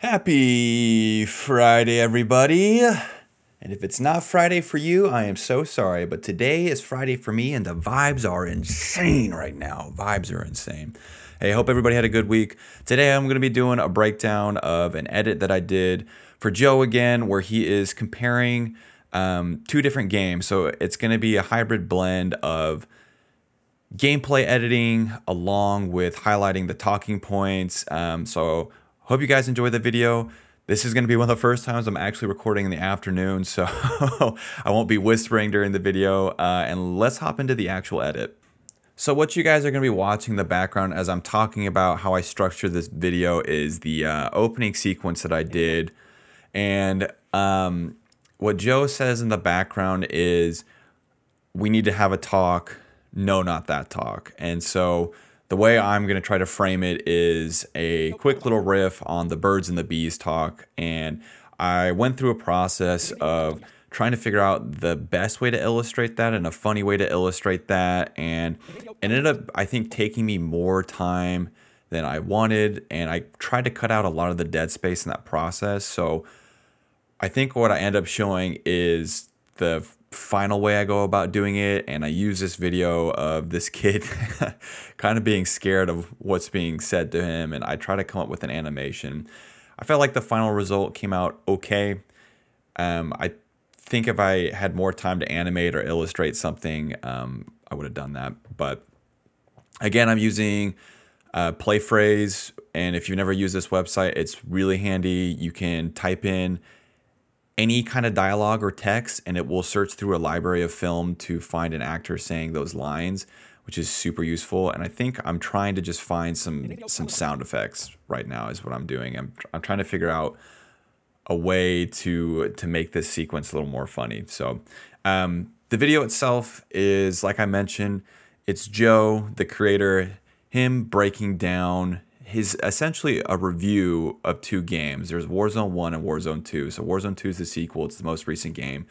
Happy Friday, everybody. And if it's not Friday for you, I am so sorry, but today is Friday for me and the vibes are insane right now. Vibes are insane. Hey, hope everybody had a good week. Today I'm gonna be doing a breakdown of an edit that I did for Joe again, where he is comparing two different games. So it's gonna be a hybrid blend of gameplay editing along with highlighting the talking points. So hope you guys enjoy the video. This is gonna be one of the first times I'm actually recording in the afternoon, so I won't be whispering during the video, and let's hop into the actual edit. So what you guys are gonna be watching in the background as I'm talking about how I structure this video is the opening sequence that I did. And what Joe says in the background is, we need to have a talk, no, not that talk. And so the way I'm gonna try to frame it is a quick little riff on the birds and the bees talk. And I went through a process of trying to figure out the best way to illustrate that and a funny way to illustrate that. And it ended up, I think, taking me more time than I wanted. And I tried to cut out a lot of the dead space in that process. So I think what I end up showing is the final way I go about doing it, and I use this video of this kid kind of being scared of what's being said to him, and I try to come up with an animation. I felt like the final result came out okay. I think if I had more time to animate or illustrate something, I would have done that. But again, I'm using Play Phrase, and if you've never used this website, it's really handy. You can type in any kind of dialogue or text, and it will search through a library of film to find an actor saying those lines, which is super useful. And I think I'm trying to just find some sound effects right now is what I'm doing. I'm trying to figure out a way to make this sequence a little more funny. So the video itself is, like I mentioned, it's Joe, the creator, him breaking down his essentially a review of two games. There's Warzone 1 and Warzone 2. So Warzone 2 is the sequel. It's the most recent game.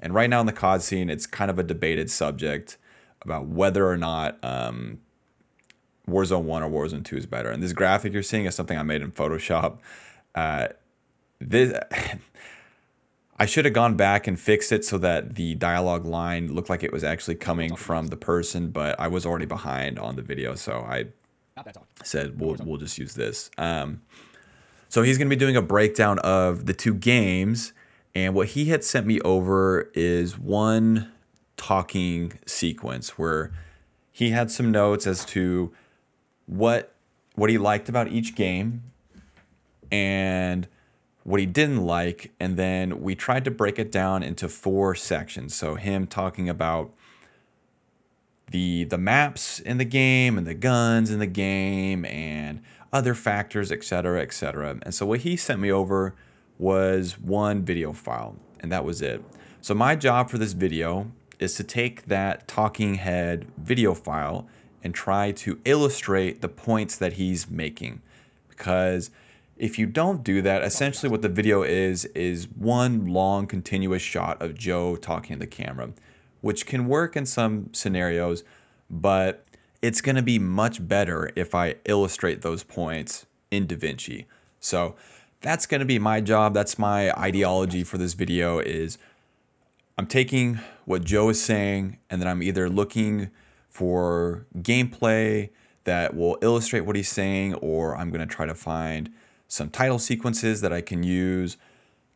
And right now in the COD scene, it's kind of a debated subject about whether or not Warzone 1 or Warzone 2 is better. And this graphic you're seeing is something I made in Photoshop. I should have gone back and fixed it so that the dialogue line looked like it was actually coming from the person, but I was already behind on the video, so I said we'll just use this. So he's going to be doing a breakdown of the two games, and what he had sent me over is one talking sequence where he had some notes as to what he liked about each game and what he didn't like, and then we tried to break it down into four sections. So him talking about the maps in the game and the guns in the game and other factors, et cetera, et cetera. And so what he sent me over was one video file, and that was it. So my job for this video is to take that talking head video file and try to illustrate the points that he's making. Because if you don't do that, essentially what the video is one long continuous shot of Joe talking to the camera, which can work in some scenarios, but it's gonna be much better if I illustrate those points in DaVinci. So that's gonna be my job. That's my ideology for this video is I'm taking what Joe is saying, and then I'm either looking for gameplay that will illustrate what he's saying, or I'm gonna try to find some title sequences that I can use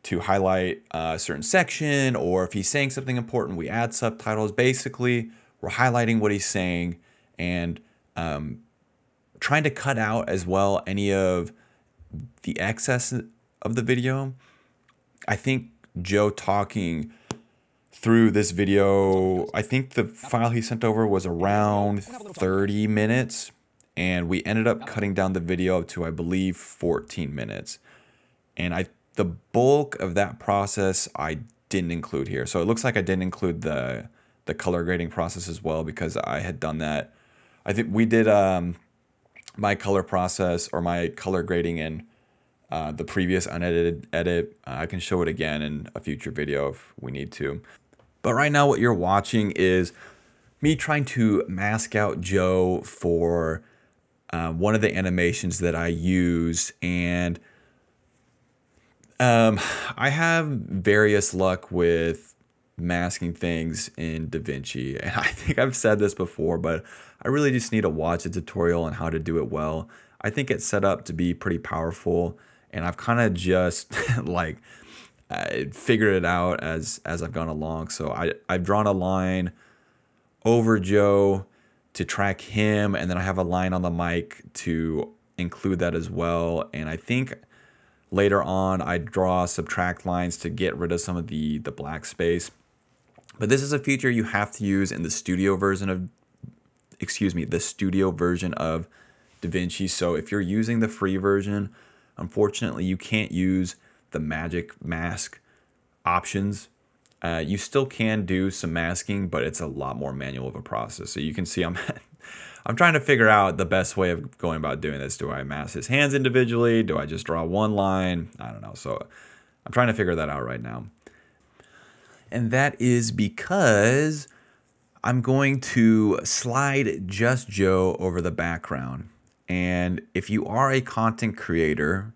to highlight a certain section, or if he's saying something important, we add subtitles. Basically, we're highlighting what he's saying and trying to cut out as well any of the excess of the video. I think Joe talking through this video, I think the file he sent over was around 30 minutes, and we ended up cutting down the video to, I believe, 14 minutes. And the bulk of that process I didn't include here. So it looks like I didn't include the color grading process as well, because I had done that. I think we did my color process or my color grading in the previous unedited edit. I can show it again in a future video if we need to. But right now what you're watching is me trying to mask out Joe for one of the animations that I used, and I have various luck with masking things in DaVinci, and I think I've said this before, but I really just need to watch a tutorial on how to do it well. I think it's set up to be pretty powerful, and I've kind of just like figured it out as I've gone along. So I've drawn a line over Joe to track him, and then I have a line on the mic to include that as well. And I think later on I draw subtract lines to get rid of some of the black space. But this is a feature you have to use in the studio version of, excuse me, the studio version of DaVinci. So if you're using the free version, unfortunately you can't use the magic mask options. You still can do some masking, but it's a lot more manual of a process. So you can see I'm trying to figure out the best way of going about doing this. Do I mask his hands individually? Do I just draw one line? I don't know. So I'm trying to figure that out right now. And that is because I'm going to slide just Joe over the background. And if you are a content creator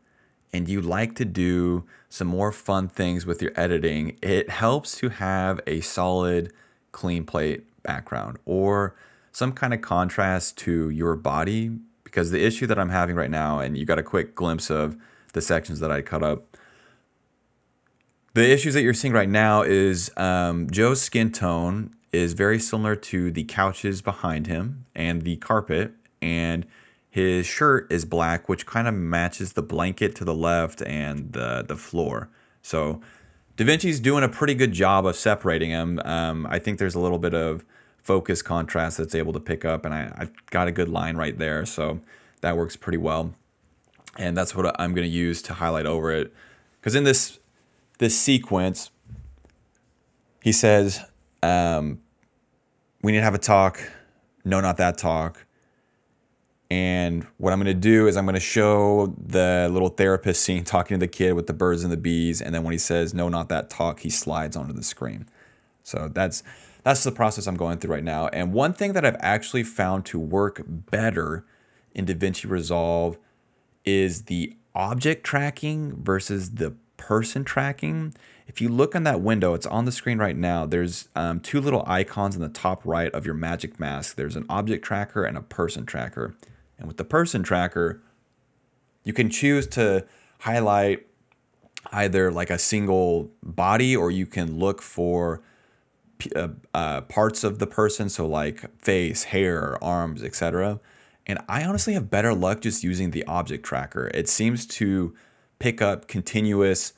and you like to do some more fun things with your editing, it helps to have a solid clean plate background or some kind of contrast to your body, because the issue that I'm having right now, and you got a quick glimpse of the sections that I cut up, the issues that you're seeing right now is Joe's skin tone is very similar to the couches behind him and the carpet, and his shirt is black, which kind of matches the blanket to the left and the floor. So DaVinci's doing a pretty good job of separating them. I think there's a little bit of focus contrast that's able to pick up, and I've got a good line right there, so that works pretty well. And that's what I'm going to use to highlight over it, because in this sequence he says, we need to have a talk. No, not that talk. And what I'm going to do is I'm going to show the little therapist scene talking to the kid with the birds and the bees. And then when he says, no, not that talk, he slides onto the screen. So that's the process I'm going through right now. And one thing that I've actually found to work better in DaVinci Resolve is the object tracking versus the person tracking. If you look on that window, it's on the screen right now. There's two little icons in the top right of your magic mask. There's an object tracker and a person tracker. And with the person tracker, you can choose to highlight either like a single body, or you can look for parts of the person, so like face, hair, arms, etc. And I honestly have better luck just using the object tracker. It seems to pick up continuous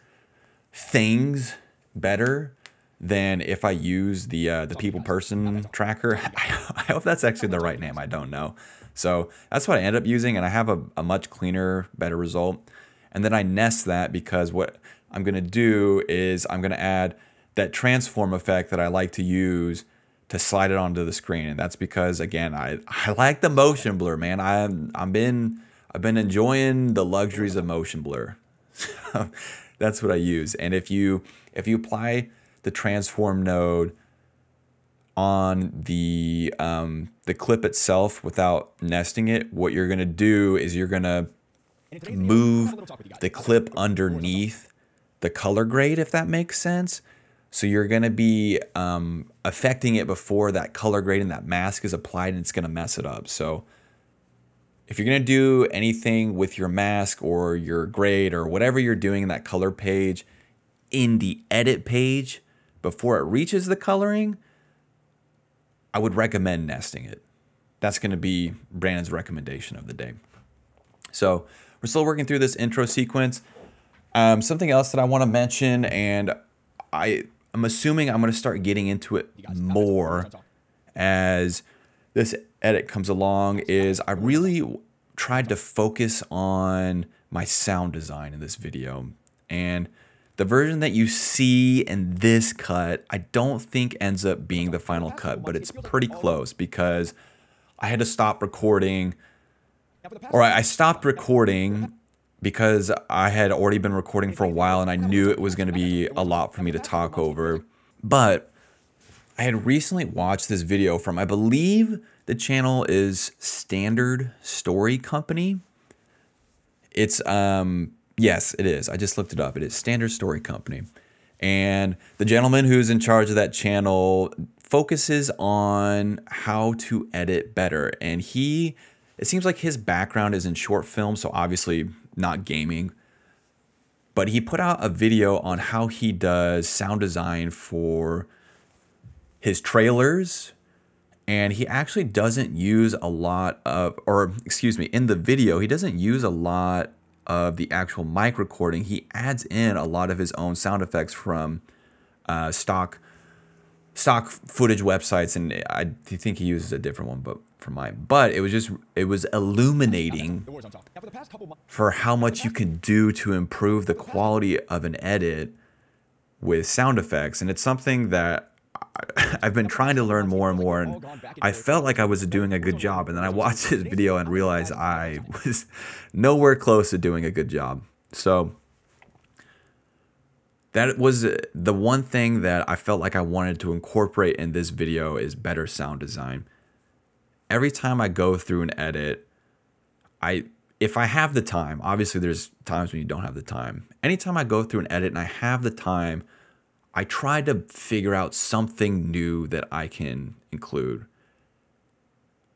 things better than if I use the people person tracker. I hope that's actually the right name. I don't know. So that's what I end up using, and I have a much cleaner, better result. And then I nest that, because what I'm going to do is I'm going to add that transform effect that I like to use to slide it onto the screen. And that's because, again, I like the motion blur, man. I've been enjoying the luxuries of motion blur. So that's what I use. And if you apply the transform node on the clip itself without nesting it, what you're gonna do is you're gonna move the clip underneath the color grade, if that makes sense. So you're gonna be affecting it before that color grade and that mask is applied, and it's gonna mess it up. So if you're gonna do anything with your mask or your grade or whatever you're doing in that color page, in the edit page, before it reaches the coloring, I would recommend nesting it. That's gonna be Brandon's recommendation of the day. So we're still working through this intro sequence. Something else that I wanna mention, and I'm assuming I'm gonna start getting into it more as this edit comes along, is I really tried to focus on my sound design in this video. And the version that you see in this cut, I don't think ends up being the final cut, but it's pretty close, because I had to stop recording, or I stopped recording because I had already been recording for a while and I knew it was going to be a lot for me to talk over. But I had recently watched this video from, I believe the channel is Standard Story Company. It's Yes, it is. I just looked it up. It is Standard Story Company. And the gentleman who's in charge of that channel focuses on how to edit better. And he, it seems like his background is in short film, so obviously not gaming. But he put out a video on how he does sound design for his trailers. And he actually doesn't use a lot of, or excuse me, in the video, he doesn't use a lot of the actual mic recording. He adds in a lot of his own sound effects from stock footage websites, and I think he uses a different one, but from mine. But it was just, it was illuminating for how much you can do to improve the quality of an edit with sound effects. And it's something that I've been trying to learn more and more, and I felt like I was doing a good job, and then I watched his video and realized I was nowhere close to doing a good job. So that was the one thing that I felt like I wanted to incorporate in this video, is better sound design. Every time I go through an edit, if I have the time, obviously there's times when you don't have the time. Anytime I go through an edit and I have the time, I try to figure out something new that I can include.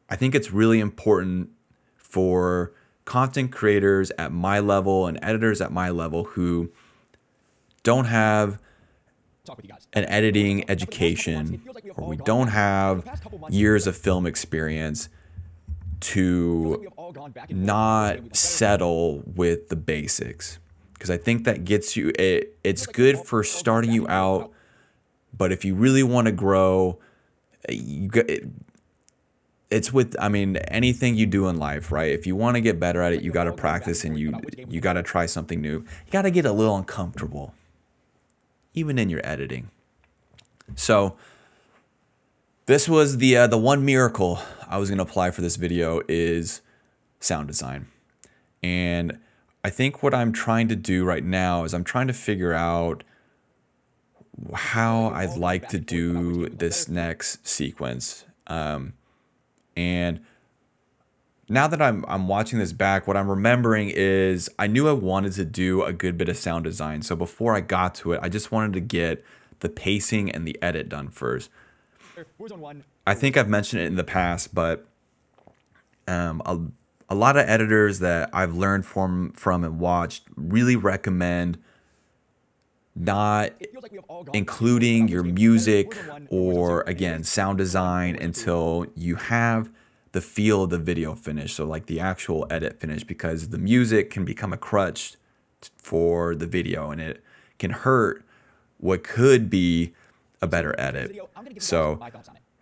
I think it's really important for content creators at my level and editors at my level who don't have an editing education, or we don't have years of film experience, to not settle with the basics. Because I think that gets you, it's good for starting you out, but if you really want to grow, it's with, I mean, anything you do in life, right? If you want to get better at it, you got to practice, and you got to try something new. You got to get a little uncomfortable, even in your editing. So this was the one miracle I was going to apply for this video, is sound design. And I think what I'm trying to do right now is I'm trying to figure out how I'd like to do this next sequence. And now that I'm watching this back, what I'm remembering is I knew I wanted to do a good bit of sound design. So before I got to it, I just wanted to get the pacing and the edit done first. I think I've mentioned it in the past, but a lot of editors that I've learned from and watched really recommend not including your music or, again, sound design until you have the feel of the video finished, so like the actual edit finished, because the music can become a crutch for the video, and it can hurt what could be a better edit. So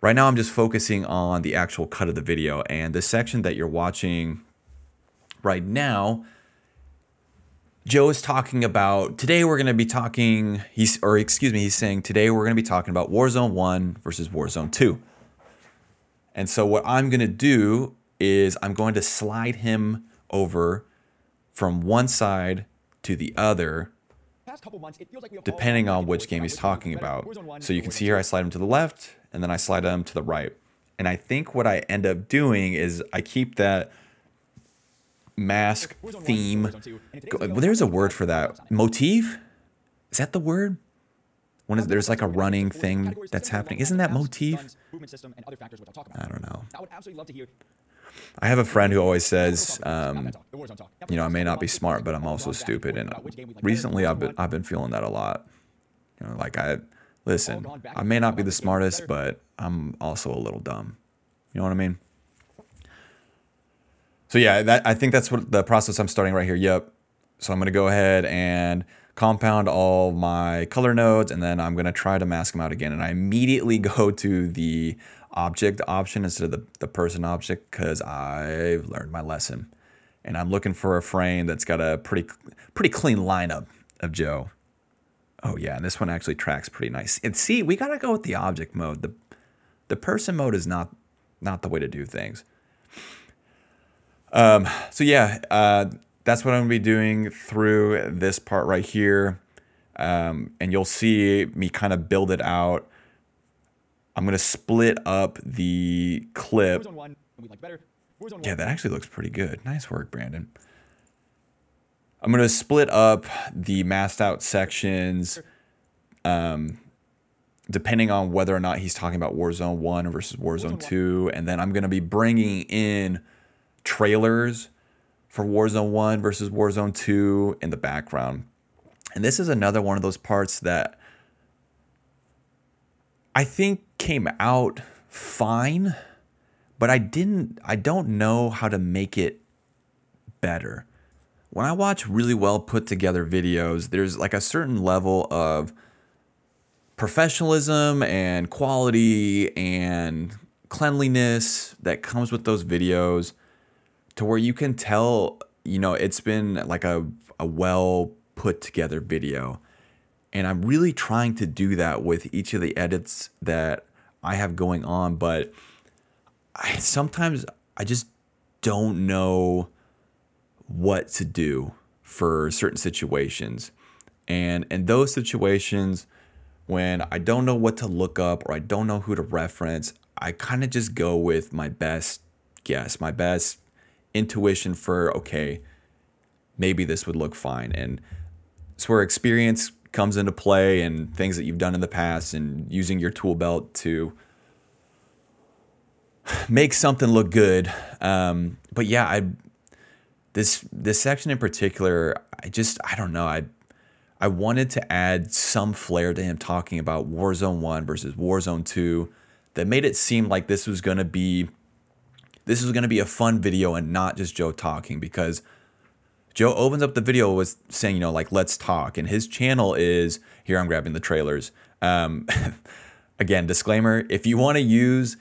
right now I'm just focusing on the actual cut of the video, and the section that you're watching right now, Joe is talking about, today we're going to be talking, he's saying today we're going to be talking about Warzone 1 versus Warzone 2. And so what I'm going to do is I'm going to slide him over from one side to the other, depending on which game he's talking about. So you can see here I slide him to the left, and then I slide them to the right. And I think what I end up doing is I keep that mask theme. Well, there's a word for that. Motif? Is that the word? When there's like a running thing that's happening. Isn't that motif? I don't know. I have a friend who always says, you know, I may not be smart, but I'm also stupid. And recently I've been feeling that a lot. You know, like listen, I may not be the smartest, but I'm also a little dumb. You know what I mean? So yeah, I think that's what the process I'm starting right here. Yep. So I'm going to go ahead and compound all my color nodes, and then I'm going to try to mask them out again. And I immediately go to the object option instead of the person object, because I've learned my lesson. And I'm looking for a frame that's got a pretty clean lineup of Joe. Oh yeah, and this one actually tracks pretty nice. And see, we gotta go with the object mode. The person mode is not the way to do things. So yeah, that's what I'm gonna be doing through this part right here. And you'll see me kind of build it out. I'm gonna split up the clip. Yeah, that actually looks pretty good. Nice work, Brandon. I'm going to split up the masked out sections depending on whether or not he's talking about Warzone 1 versus Warzone 2. And then I'm going to be bringing in trailers for Warzone 1 versus Warzone 2 in the background. And this is another one of those parts that I think came out fine, but I don't know how to make it better. When I watch really well put together videos, there's like a certain level of professionalism and quality and cleanliness that comes with those videos to where you can tell, you know, it's been like a well put together video. And I'm really trying to do that with each of the edits that I have going on, but sometimes I just don't know what to do for certain situations. And in those situations, when I don't know what to look up or I don't know who to reference, I kind of just go with my best guess, my best intuition for, okay, maybe this would look fine. And it's where experience comes into play and things that you've done in the past and using your tool belt to make something look good. But yeah, this section in particular, I don't know. I wanted to add some flair to him talking about Warzone 1 versus Warzone 2 that made it seem like this was going to be a fun video and not just Joe talking, because Joe opens up the video with saying, you know, like, let's talk. And his channel is, here I'm grabbing the trailers. Again, disclaimer, if you want to use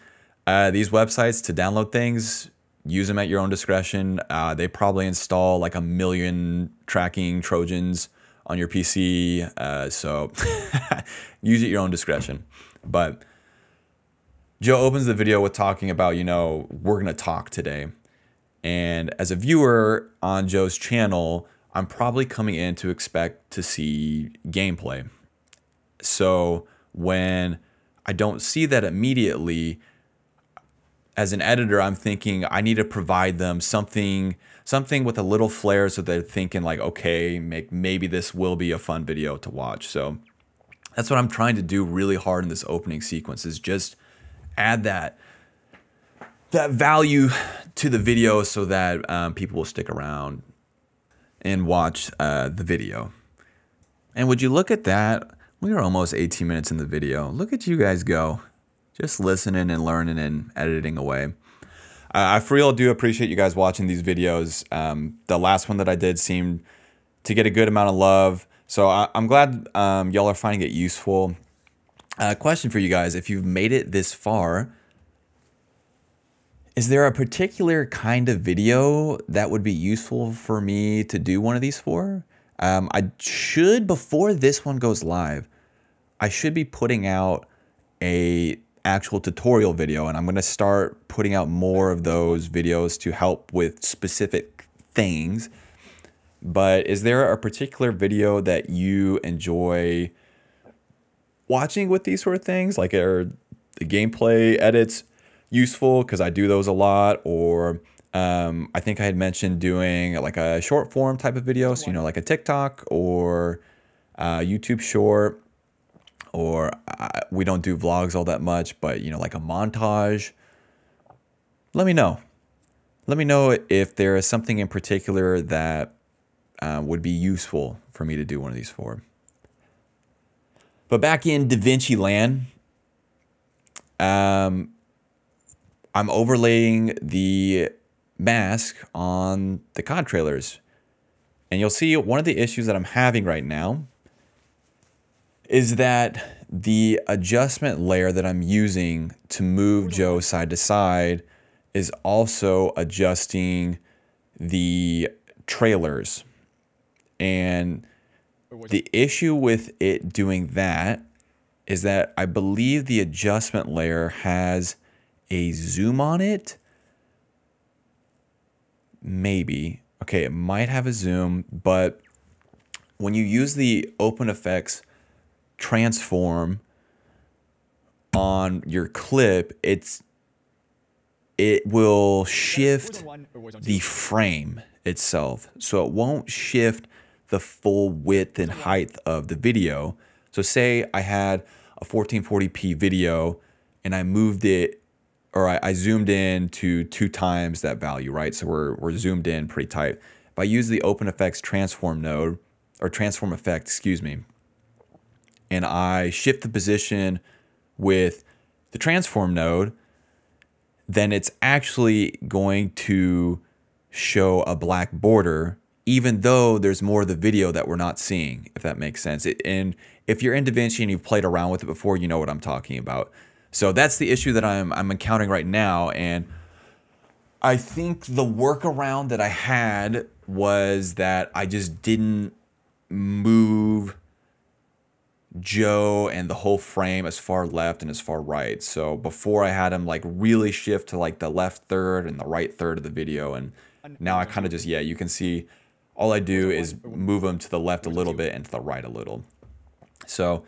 these websites to download things, use them at your own discretion. They probably install like 1 million tracking Trojans on your PC. So use it at your own discretion. But Joe opens the video with talking about, you know, we're going to talk today. And as a viewer on Joe's channel, I'm probably coming in to expect to see gameplay. So when I don't see that immediately, as an editor, I'm thinking I need to provide them something with a little flair so they're thinking like, okay, maybe this will be a fun video to watch. So that's what I'm trying to do really hard in this opening sequence, is just add that value to the video so that people will stick around and watch the video. And would you look at that? We are almost 18 minutes in the video. Look at you guys go. Just listening and learning and editing away. I for real do appreciate you guys watching these videos. The last one that I did seemed to get a good amount of love. So I'm glad y'all are finding it useful. Question for you guys, if you've made it this far, is there a particular kind of video that would be useful for me to do one of these for? I should, before this one goes live, I should be putting out an actual tutorial video, and I'm going to start putting out more of those videos to help with specific things. But is there a particular video that you enjoy watching with these sort of things? Like, are the gameplay edits useful, because I do those a lot? Or I think I had mentioned doing like a short form type of video, so, you know, like a TikTok or YouTube short, or we don't do vlogs all that much, but, you know, like a montage. Let me know if there is something in particular that would be useful for me to do one of these for. But back in DaVinci land, I'm overlaying the mask on the COD trailers. And you'll see one of the issues that I'm having right now is that the adjustment layer that I'm using to move Joe side to side is also adjusting the trailers. And the issue with it doing that is that I believe the adjustment layer has a zoom on it, maybe. Okay, it might have a zoom, but when you use the Open Effects transform on your clip, it will shift the frame itself. So it won't shift the full width and height of the video. So say I had a 1440p video and I moved it, or I zoomed in to 2 times that value, right? So we're zoomed in pretty tight. If I use the Open Effects transform node, or transform effect, excuse me, and I shift the position with the transform node, then it's actually going to show a black border, even though there's more of the video that we're not seeing, if that makes sense. And if you're in DaVinci and you've played around with it before, you know what I'm talking about. So that's the issue that I'm encountering right now. And I think the workaround that I had was that I just didn't move Joe and the whole frame as far left and as far right. So before I had him like really shift to like the left third and the right third of the video. And now I kind of just, yeah, you can see all I do is move him to the left a little bit and to the right a little. So,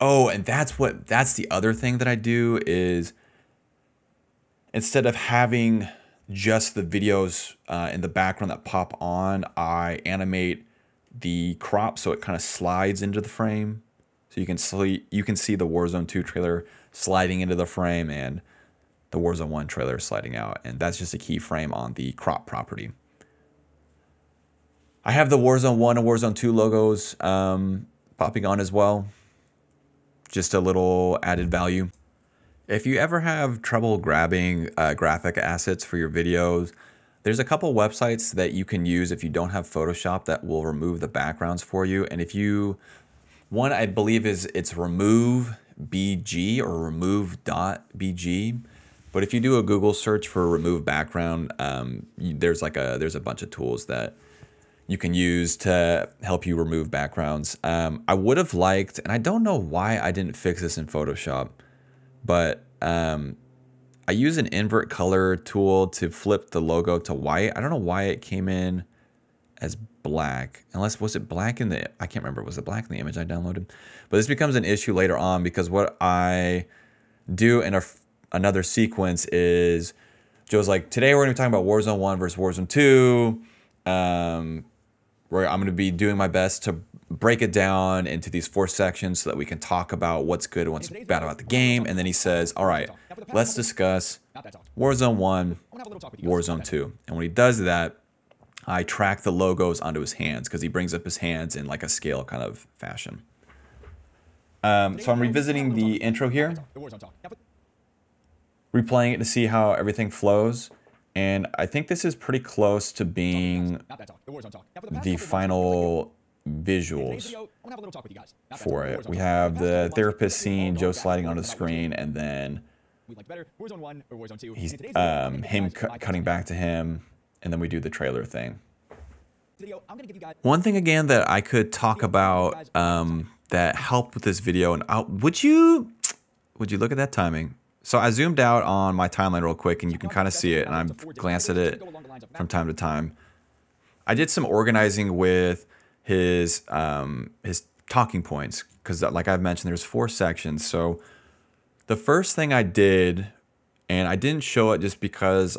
oh, and that's the other thing that I do is, instead of having just the videos in the background that pop on, I animate the crop so it kind of slides into the frame. So you can see the Warzone 2 trailer sliding into the frame and the Warzone 1 trailer sliding out. And that's just a keyframe on the crop property. I have the Warzone 1 and Warzone 2 logos popping on as well. Just a little added value. If you ever have trouble grabbing graphic assets for your videos, there's a couple websites that you can use if you don't have Photoshop that will remove the backgrounds for you. And if you, one I believe is it's remove.bg or remove.bg. But if you do a Google search for remove background, there's a bunch of tools that you can use to help you remove backgrounds. I would have liked, and I don't know why I didn't fix this in Photoshop, but I use an invert color tool to flip the logo to white. I don't know why it came in as black, unless, was it black in the, I can't remember, was it black in the image I downloaded? But this becomes an issue later on, because what I do in another sequence is, Joe's like, today we're gonna be talking about Warzone 1 versus Warzone 2. I'm gonna be doing my best to break it down into these 4 sections so that we can talk about what's good and what's bad about the game. And then he says, all right, let's discuss Warzone 1, Warzone 2. And when he does that, I track the logos onto his hands because he brings up his hands in like a scale kind of fashion. So I'm revisiting the intro here, replaying it to see how everything flows. And I think this is pretty close to being the final visuals for it. We have the therapist scene, Joe sliding onto the screen, and then he's, him cutting back to him, and then we do the trailer thing. One thing again that I could talk about that helped with this video, and would you look at that timing? So I zoomed out on my timeline real quick, and you can kind of see it, and I've glanced at it from time to time. I did some organizing with his talking points, because like I've mentioned, there's 4 sections. So the first thing I did, and I didn't show it just because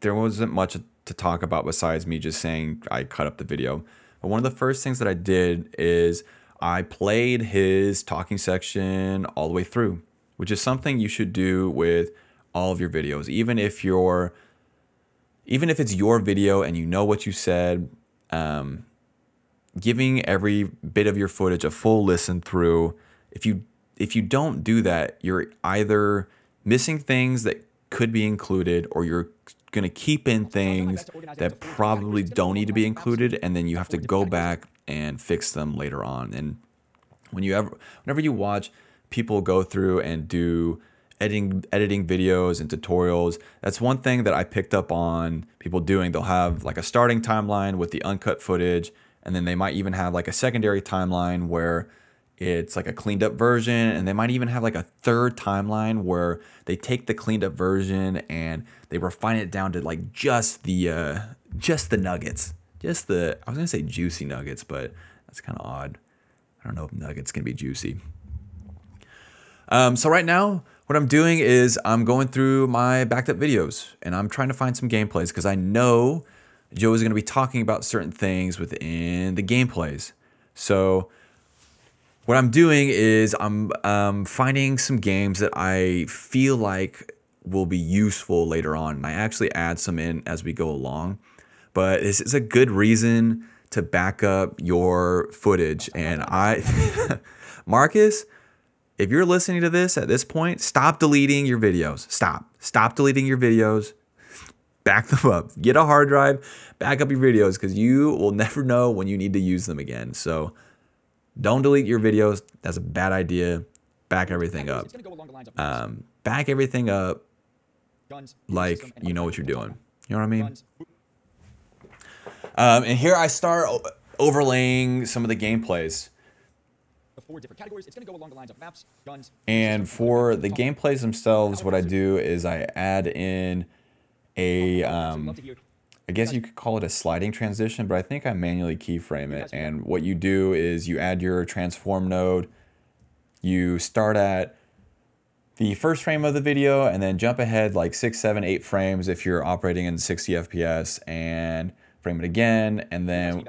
there wasn't much to talk about besides me just saying I cut up the video. But one of the first things that I did is I played his talking section all the way through, which is something you should do with all of your videos. Even if it's your video and you know what you said, giving every bit of your footage a full listen through. If you don't do that, you're either missing things that could be included, or you're gonna keep in things that probably don't need to be included, and then you have to go back and fix them later on. And whenever you watch people go through and do editing videos and tutorials, that's one thing that I picked up on people doing. They'll have like a starting timeline with the uncut footage, and then they might even have like a secondary timeline where it's like a cleaned up version, and they might even have like a third timeline where they take the cleaned up version and they refine it down to like just the nuggets, I was gonna say juicy nuggets, but that's kind of odd. I don't know if nuggets can be juicy. So right now, what I'm doing is I'm going through my backed up videos and I'm trying to find some gameplays, because I know Joe is going to be talking about certain things within the gameplays. So what I'm doing is I'm finding some games that I feel like will be useful later on. And I actually add some in as we go along. But this is a good reason to back up your footage. And I, Marcus, if you're listening to this at this point, stop deleting your videos. Stop deleting your videos. Back them up. Get a hard drive. Back up your videos because you will never know when you need to use them again. So don't delete your videos. That's a bad idea. Back everything up. Back everything up like you know what you're doing. You know what I mean? And here I start overlaying some of the gameplays. Four different categories. It's going to go along the lines of maps, guns, and for the gameplays themselves, what I do is I add in a, I guess you could call it a sliding transition, but I think I manually keyframe it. And what you do is you add your transform node. You start at the first frame of the video and then jump ahead like 6, 7, 8 frames if you're operating in 60 FPS and frame it again, and then,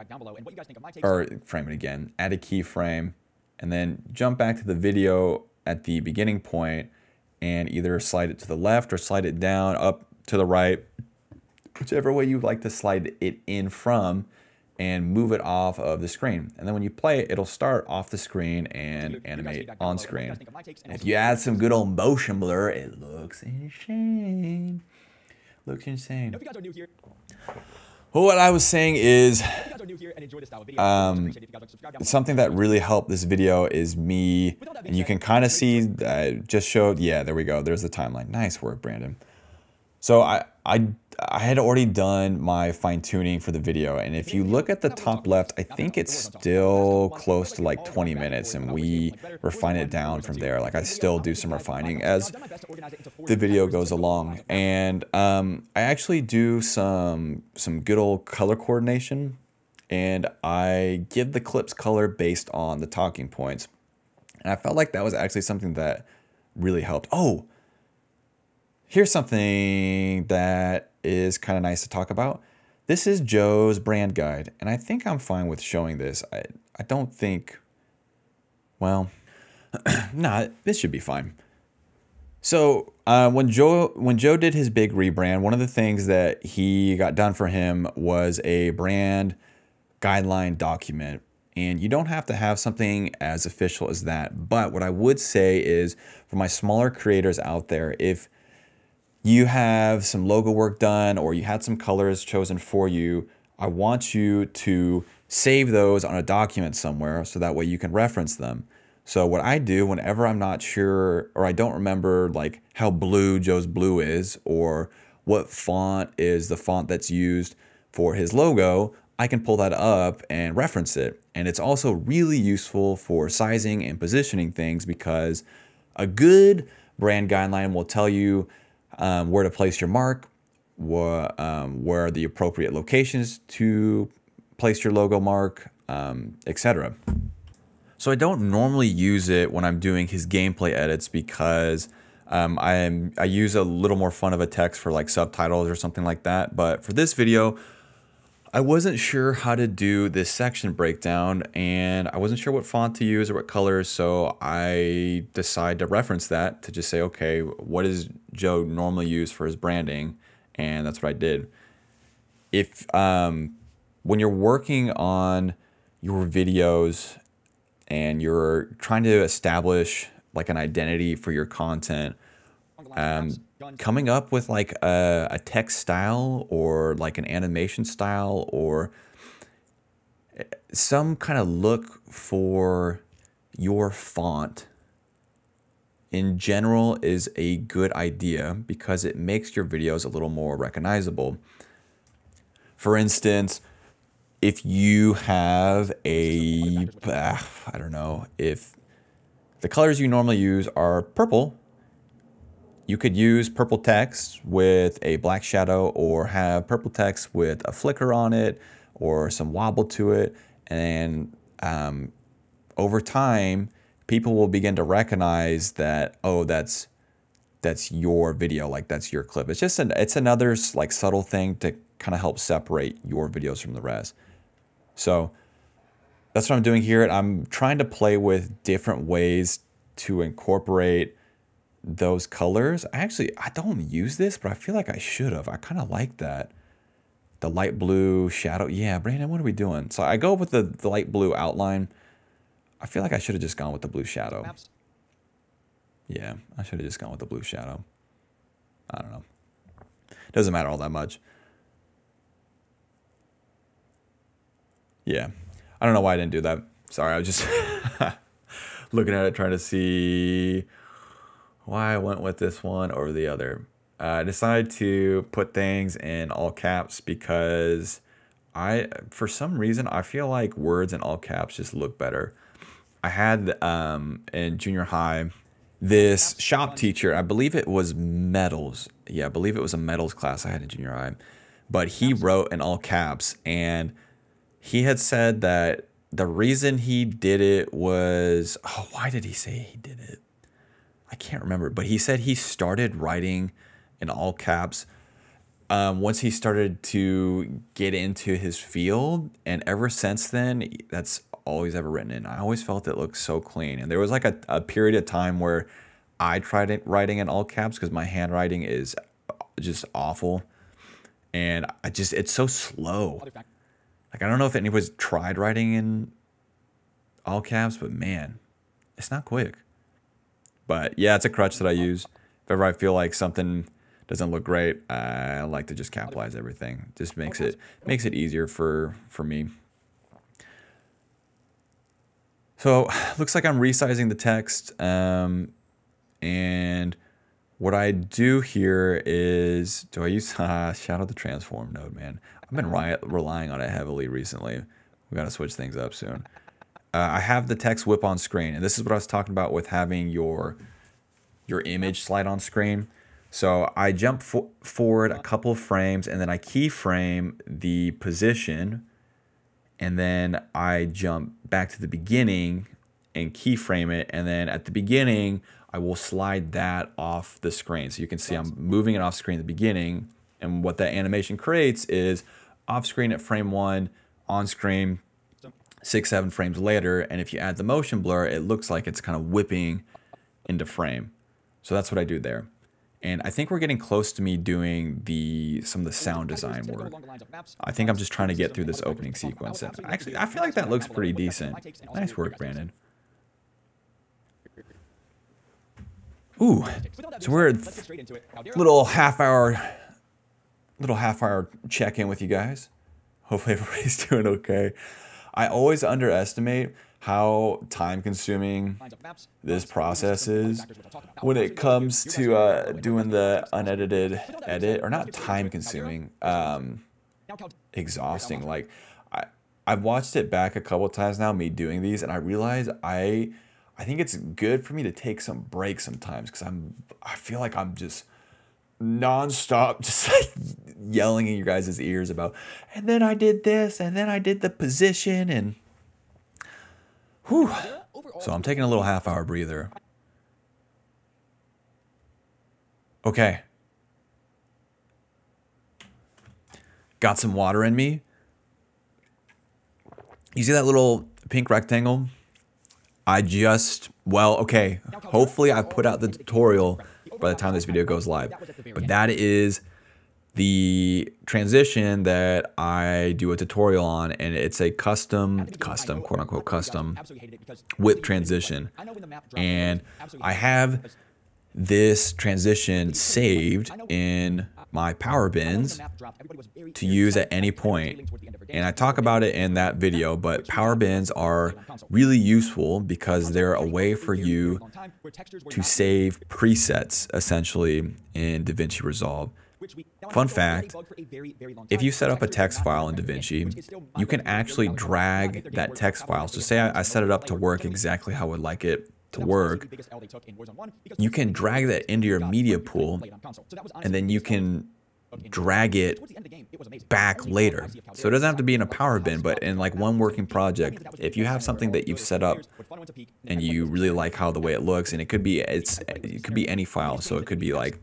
or frame it again, add a keyframe, and then jump back to the video at the beginning point and either slide it to the left or slide it down, up to the right, whichever way you'd like to slide it in from, and move it off of the screen. And then when you play it, it'll start off the screen and animate on screen. And if you add some good old motion blur, it looks insane. Looks insane. Well, what I was saying is something that really helped this video is me, and you can kind of see, I just showed, yeah, there we go. There's the timeline. Nice work, Brandon. So I had already done my fine tuning for the video. And if you look at the top left, I think it's still close to like 20 minutes and we refine it down from there. Like I still do some refining as the video goes along. And I actually do some good old color coordination, and I give the clips color based on the talking points. And I felt like that was actually something that really helped. Oh, here's something that is kind of nice to talk about. This is Joe's brand guide, and I think I'm fine with showing this. I don't think, well, nah, this should be fine. So when Joe did his big rebrand, one of the things that he got done for him was a brand guideline document. And you don't have to have something as official as that. But what I would say is for my smaller creators out there, if you have some logo work done or you had some colors chosen for you, I want you to save those on a document somewhere so that way you can reference them. So what I do whenever I'm not sure or I don't remember like how blue Joe's blue is or what font is the font that's used for his logo, I can pull that up and reference it. And it's also really useful for sizing and positioning things because a good brand guideline will tell you where to place your mark, where are the appropriate locations to place your logo mark, etc. So I don't normally use it when I'm doing his gameplay edits because I use a little more fun of a text for like subtitles or something like that. But for this video, I wasn't sure how to do this section breakdown and I wasn't sure what font to use or what colors, so I decided to reference that to just say, okay, what does Joe normally use for his branding? And that's what I did. If when you're working on your videos and you're trying to establish like an identity for your content, coming up with like a text style or like an animation style or some kind of look for your font in general is a good idea because it makes your videos a little more recognizable. For instance, if you have a, I don't know, if the colors you normally use are purple, you could use purple text with a black shadow or have purple text with a flicker on it or some wobble to it. And over time, people will begin to recognize that, oh, that's your video, like that's your clip. It's just it's another like subtle thing to kind of help separate your videos from the rest. So that's what I'm doing here. I'm trying to play with different ways to incorporate those colors. I don't use this, but I feel like I should have. I kind of like that. The light blue shadow. Yeah, Brandon, what are we doing? So I go with the light blue outline. I feel like I should have just gone with the blue shadow. Yeah, I should have just gone with the blue shadow. I don't know. Doesn't matter all that much. Yeah, I don't know why I didn't do that. Sorry, I was just looking at it, trying to see why I went with this one over the other. I decided to put things in all caps because for some reason, I feel like words in all caps just look better. I had in junior high, this shop teacher, I believe it was metals. Yeah, I believe it was a metals class I had in junior high, but he wrote in all caps, and he had said that the reason he did it was, oh, why did he say he did it? I can't remember, but he said he started writing in all caps once he started to get into his field, and ever since then, that's all he's ever written in. I always felt it looked so clean, and there was like a period of time where I tried writing in all caps because my handwriting is just awful, and it's so slow. Like, I don't know if anybody's tried writing in all caps, but man, it's not quick. But yeah, it's a crutch that I use. If ever I feel like something doesn't look great, I like to just capitalize everything. Just makes it easier for me. So looks like I'm resizing the text. And what I do here is, do I use shout out the transform node, man. I've been relying on it heavily recently. We got to switch things up soon. I have the text whip on screen, and this is what I was talking about with having your image slide on screen. So I jump forward a couple of frames, and then I keyframe the position, and then I jump back to the beginning and keyframe it, and then at the beginning, I will slide that off the screen. So you can see I'm moving it off screen at the beginning, and what that animation creates is off screen at frame 1, on screen 6, 7 frames later, and if you add the motion blur, it looks like it's kind of whipping into frame. So that's what I do there. And I think we're getting close to me doing some of the sound design work. I think I'm just trying to get through this opening sequence. And actually, I feel like that looks pretty decent. Nice work, Brandon. Ooh, so we're a little half hour check-in with you guys. Hopefully everybody's doing okay. I always underestimate how time-consuming this process is when it comes to doing the unedited edit, or not time-consuming, exhausting. Like, I've watched it back a couple of times now, me doing these, and I realize I think it's good for me to take some breaks sometimes, because I feel like I'm just nonstop, just like yelling in your guys' ears about, and then I did this, and then I did the position, and whew. So I'm taking a little half-hour breather. Okay. Got some water in me. You see that little pink rectangle? Okay, hopefully I've put out the tutorial by the time this video goes live, but that is the transition that I do a tutorial on, and it's a custom, quote unquote, custom whip transition. And I have this transition saved in my power bins to use at any point. And I talk about it in that video, but power bins are really useful because they're a way for you to save presets, essentially, in DaVinci Resolve. Fun fact, if you set up a text file in DaVinci, you can actually drag that text file. So say I set it up to work exactly how I would like it to work, you can drag that into your media pool, and then you can drag it back later. So it doesn't have to be in a power bin, but in like one working project, if you have something that you've set up and you really like how the way it looks, and it could be any file. So it could be like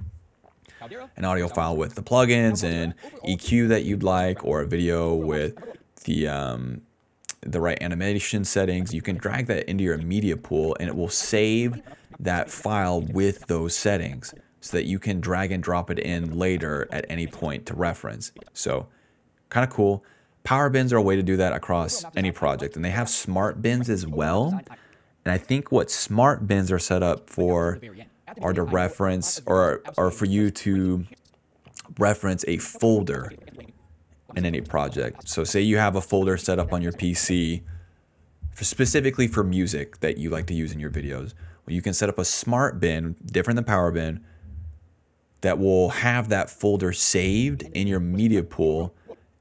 an audio file with the plugins and EQ that you'd like, or a video with the right animation settings, you can drag that into your media pool and it will save that file with those settings so that you can drag and drop it in later at any point to reference. So kind of cool. Power bins are a way to do that across any project, and they have smart bins as well. And I think what smart bins are set up for are to reference or for you to reference a folder in any project. So say you have a folder set up on your PC specifically for music that you like to use in your videos. Well, you can set up a smart bin, different than power bin, that will have that folder saved in your media pool.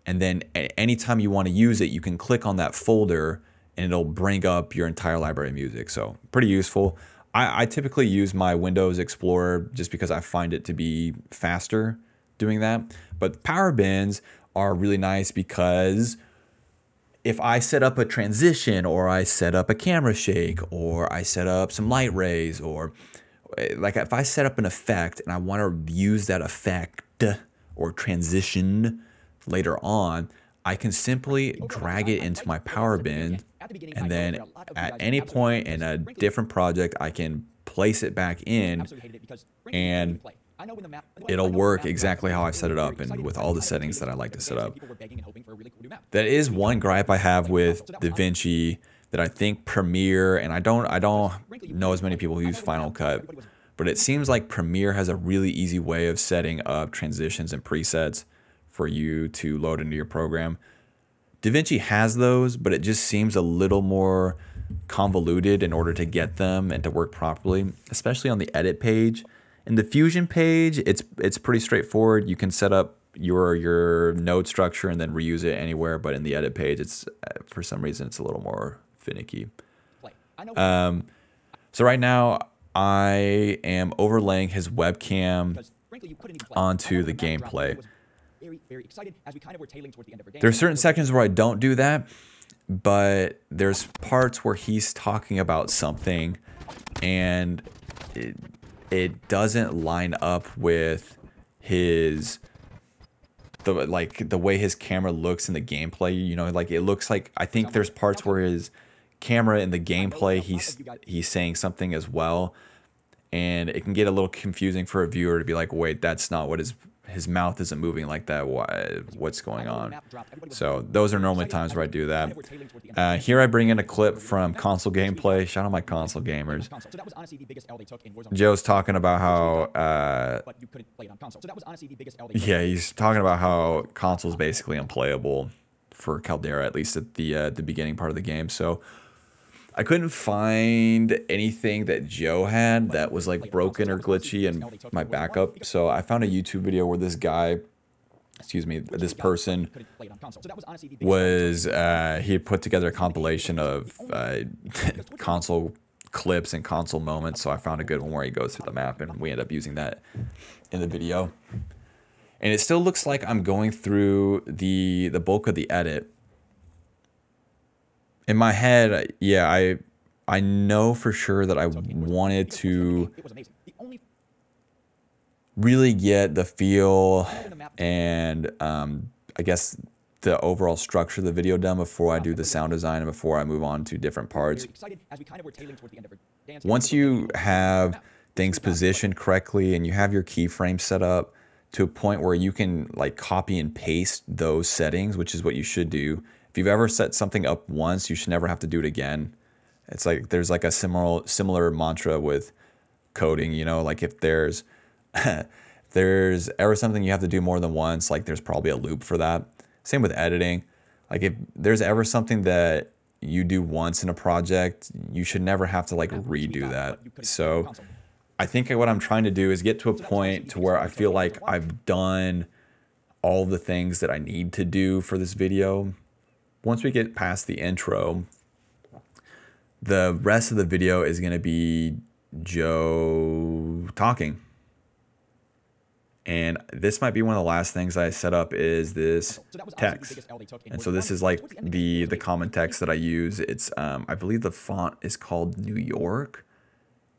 And then anytime you want to use it, you can click on that folder and it'll bring up your entire library of music. So pretty useful. I typically use my Windows Explorer just because I find it to be faster doing that. But power bins are really nice because if I set up a transition, or I set up a camera shake, or I set up some light rays, or like if I set up an effect and I want to use that effect or transition later on, I can simply drag it into my power bin, and then at any point in a different project, I can place it back in and it'll work exactly how I've set it up and with all the settings that I like to set up. That is one gripe I have with DaVinci that I think Premiere, and I don't know as many people who use Final Cut, but it seems like Premiere has a really easy way of setting up transitions and presets for you to load into your program. DaVinci has those, but it just seems a little more convoluted in order to get them and to work properly, especially on the edit page. In the Fusion page, it's pretty straightforward. You can set up your node structure and then reuse it anywhere, but in the edit page, it's for some reason it's a little more finicky. So right now I am overlaying his webcam onto the gameplay. There are certain sections where I don't do that, but there's parts where he's talking about something and it doesn't line up with the way his camera looks in the gameplay. You know, like it looks like, I think there's parts where his camera in the gameplay, he's saying something as well, and it can get a little confusing for a viewer to be like, wait, that's not what his mouth isn't moving like that. What's going on? So those are normally times where I do that. Here I bring in a clip from console gameplay. Shout out my console gamers. Joe's talking about how he's talking about how console's basically unplayable for Caldera, at least at the beginning part of the game. So I couldn't find anything that Joe had that was like broken or glitchy in my backup. So I found a YouTube video where this guy, excuse me, this person was, he had put together a compilation of console clips and console moments. So I found a good one where he goes through the map, and we end up using that in the video. And it still looks like I'm going through the bulk of the edit. In my head, yeah, I know for sure that I wanted to really get the feel and I guess the overall structure of the video done before I do the sound design and before I move on to different parts. Once you have things positioned correctly and you have your keyframes set up to a point where you can like copy and paste those settings, which is what you should do. If you've ever set something up once, you should never have to do it again. It's like there's like a similar mantra with coding, you know, like if there's there's ever something you have to do more than once, like there's probably a loop for that. Same with editing. Like if there's ever something that you do once in a project, you should never have to like redo that. So I think what I'm trying to do is get to a point to where I feel like I've done all the things that I need to do for this video. Once we get past the intro, the rest of the video is going to be Joe talking. And this might be one of the last things I set up is this text. And so this is like the common text that I use. It's I believe the font is called New York,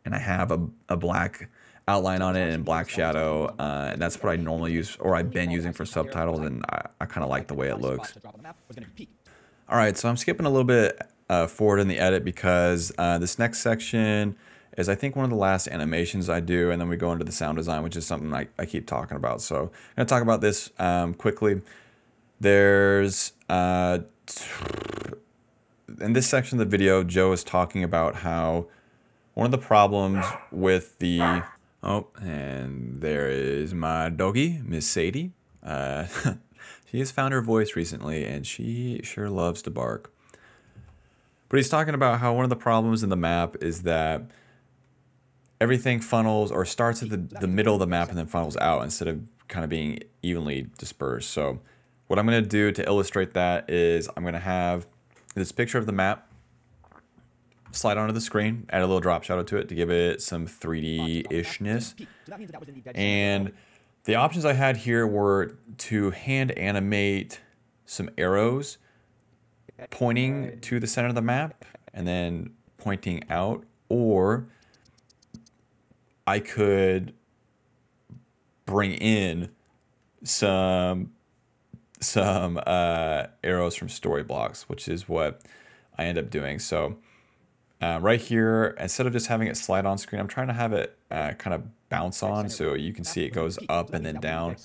and I have a black outline on it and black shadow, and that's what I normally use, or I've been using for subtitles, and I kind of like the way it looks. All right, so I'm skipping a little bit forward in the edit because this next section is I think one of the last animations I do, and then we go into the sound design, which is something I keep talking about. So I'm gonna talk about this quickly. There's, in this section of the video, Joe is talking about how one of the problems with the, oh, and there is my doggie, Miss Sadie. She has found her voice recently and she sure loves to bark. But he's talking about how one of the problems in the map is that everything funnels or starts at the middle of the map and then funnels out instead of kind of being evenly dispersed. So what I'm going to do to illustrate that is I'm going to have this picture of the map slide onto the screen, add a little drop shadow to it to give it some 3D-ishness. And the options I had here were to hand animate some arrows pointing to the center of the map and then pointing out, or I could bring in some arrows from Storyblocks, which is what I end up doing. So right here, instead of just having it slide on screen, I'm trying to have it kind of bounce on, so you can see it goes up and then down.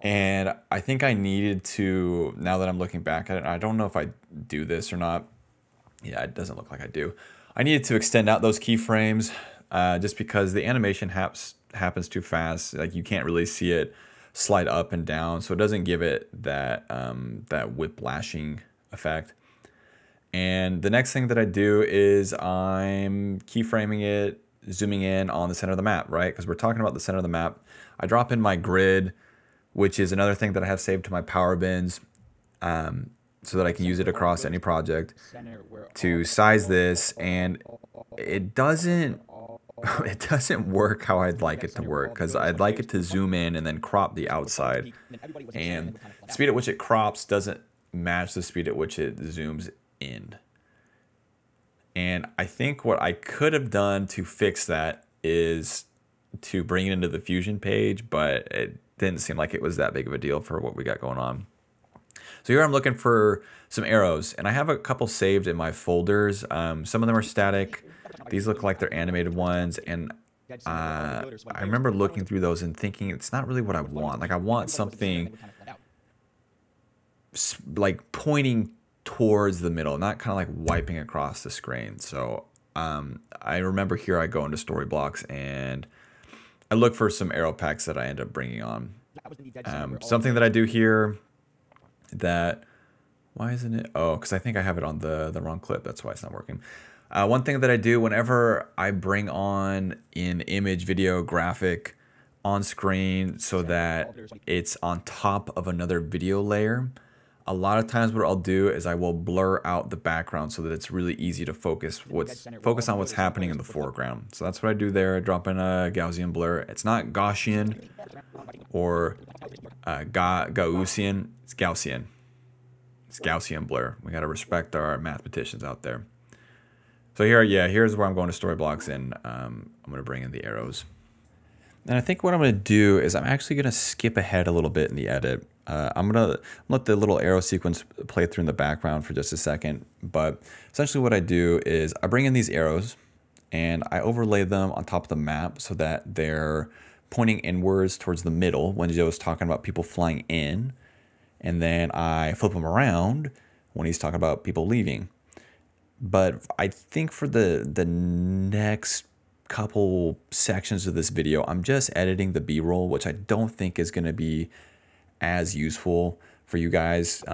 And I think I needed to, now that I'm looking back at it, I don't know if I do this or not. Yeah, it doesn't look like I do. I needed to extend out those keyframes just because the animation happens too fast. Like, you can't really see it slide up and down, so it doesn't give it that that whiplashing effect. And the next thing that I do is I'm keyframing it, zooming in on the center of the map, right? Because we're talking about the center of the map. I drop in my grid, which is another thing that I have saved to my power bins, so that I can use it across any project to size this, and it doesn't work how I'd like it to work, because I'd like it to zoom in and then crop the outside, and the speed at which it crops doesn't match the speed at which it zooms in. And I think what I could have done to fix that is to bring it into the Fusion page, but it didn't seem like it was that big of a deal for what we got going on. So here I'm looking for some arrows, and I have a couple saved in my folders. Some of them are static. These look like they're animated ones, and I remember looking through those and thinking it's not really what I want. Like, I want something like pointing towards the middle, not kind of like wiping across the screen. So I remember here I go into Storyblocks and I look for some arrow packs that I end up bringing on. Something that I do here that, why isn't it? Oh, because I think I have it on the wrong clip. That's why it's not working. One thing that I do whenever I bring on an image, video, graphic on screen so that it's on top of another video layer, a lot of times what I'll do is I will blur out the background so that it's really easy to focus on what's happening in the foreground. So that's what I do there. I drop in a Gaussian blur. It's not Gaussian or Gaussian. It's Gaussian. It's Gaussian blur. We got to respect our mathematicians out there. So here, yeah, here's where I'm going to Storyblocks, and I'm going to bring in the arrows. And I think what I'm going to do is I'm actually going to skip ahead a little bit in the edit. I'm going to let the little arrow sequence play through in the background for just a second. But essentially what I do is I bring in these arrows and I overlay them on top of the map so that they're pointing inwards towards the middle when Joe was talking about people flying in. And then I flip them around when he's talking about people leaving. But I think for the next couple sections of this video, I'm just editing the B-roll, which I don't think is going to be as useful for you guys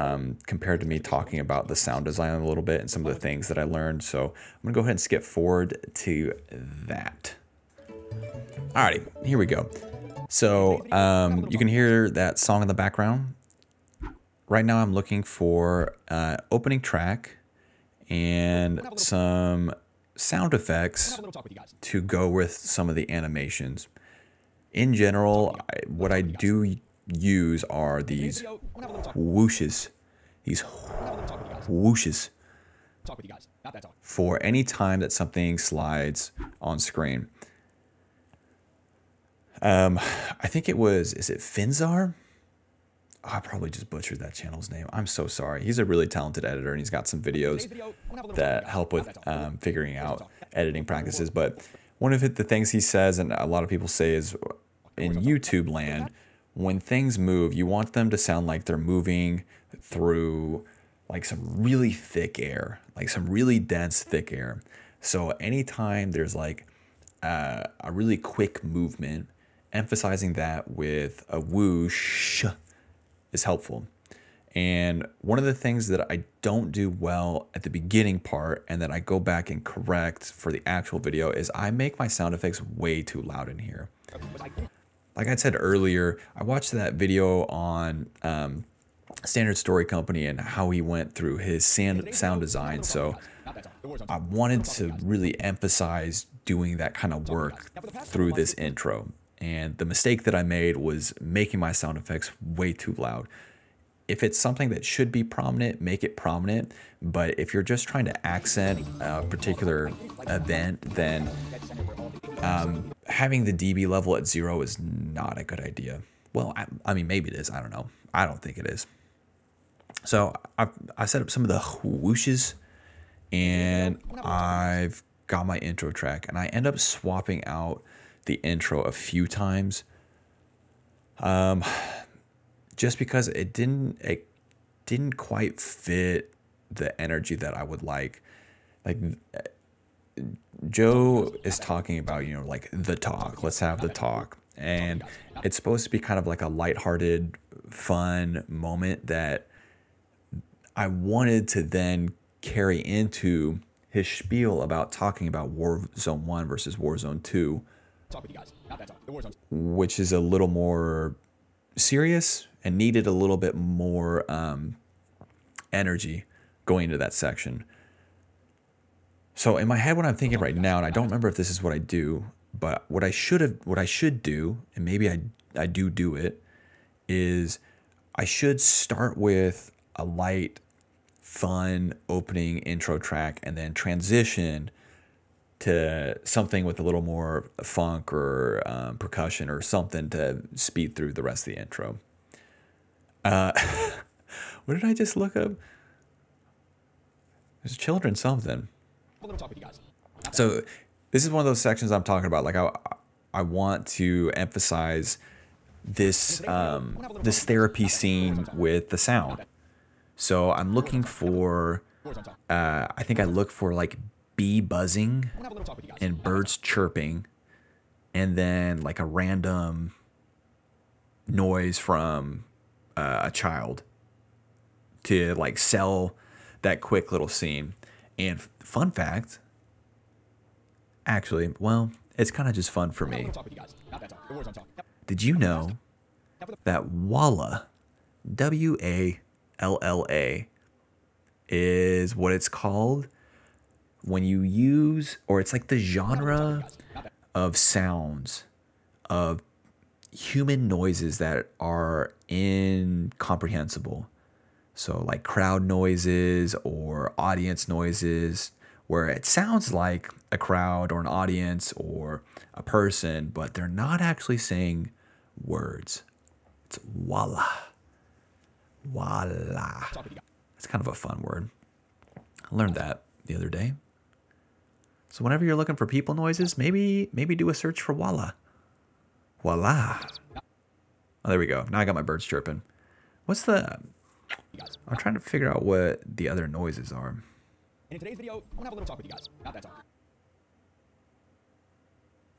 compared to me talking about the sound design a little bit and some of the things that I learned. So I'm going to go ahead and skip forward to that. Alrighty, here we go. So you can hear that song in the background. Right now I'm looking for opening track and some sound effects to go with some of the animations. In general, what I do use are these whooshes. These whooshes for any time that something slides on screen. I think it was, is it Finzar? Oh, I probably just butchered that channel's name. I'm so sorry. He's a really talented editor, and he's got some videos that help with figuring out editing practices. But one of the things he says, and a lot of people say, is in YouTube land, when things move, you want them to sound like they're moving through like some really thick air, like some really dense thick air. So anytime there's like a really quick movement, emphasizing that with a whoosh is helpful. And one of the things that I don't do well at the beginning part, and that I go back and correct for the actual video, is I make my sound effects way too loud in here. Like I said earlier, I watched that video on Standard Story Company and how he went through his sound design. So I wanted to really emphasize doing that kind of work through this intro. And the mistake that I made was making my sound effects way too loud. If it's something that should be prominent, make it prominent. But if you're just trying to accent a particular event, then having the dB level at 0 is not a good idea. Well, I mean, maybe it is. I don't know. I don't think it is. So I set up some of the whooshes, and I've got my intro track, and I end up swapping out the intro a few times, just because it didn't quite fit the energy that I would like. Like Joe is talking about, you know, like the talk, let's have the talk, and it's supposed to be kind of like a lighthearted, fun moment that I wanted to then carry into his spiel about talking about Warzone 1 versus Warzone 2. Which is a little more serious and needed a little bit more energy going into that section. So in my head, what I'm thinking right now, and I don't remember if this is what I do, but what I should do, and maybe I do it, is I should start with a light, fun opening intro track, and then transition to something with a little more funk or percussion or something to speed through the rest of the intro. What did I just look up? There's children something. So this is one of those sections I'm talking about. Like I want to emphasize this, this therapy scene with the sound. So I'm looking for, I think I look for like bee buzzing and birds chirping, and then like a random noise from a child to like sell that quick little scene. And fun fact, actually, well, it's kind of just fun for me. Did you know that Walla, W-A-L-L-A, is what it's called when you use, or it's like the genre of sounds, of human noises that are incomprehensible. So like crowd noises or audience noises, where it sounds like a crowd or an audience or a person, but they're not actually saying words. It's Walla. Walla. It's kind of a fun word. I learned that the other day. So whenever you're looking for people noises, maybe do a search for Walla. Voila. Oh, there we go. Now I got my birds chirping. What's the... I'm trying to figure out what the other noises are. In today's video, I'm gonna have a little talk with you guys. Not that talk.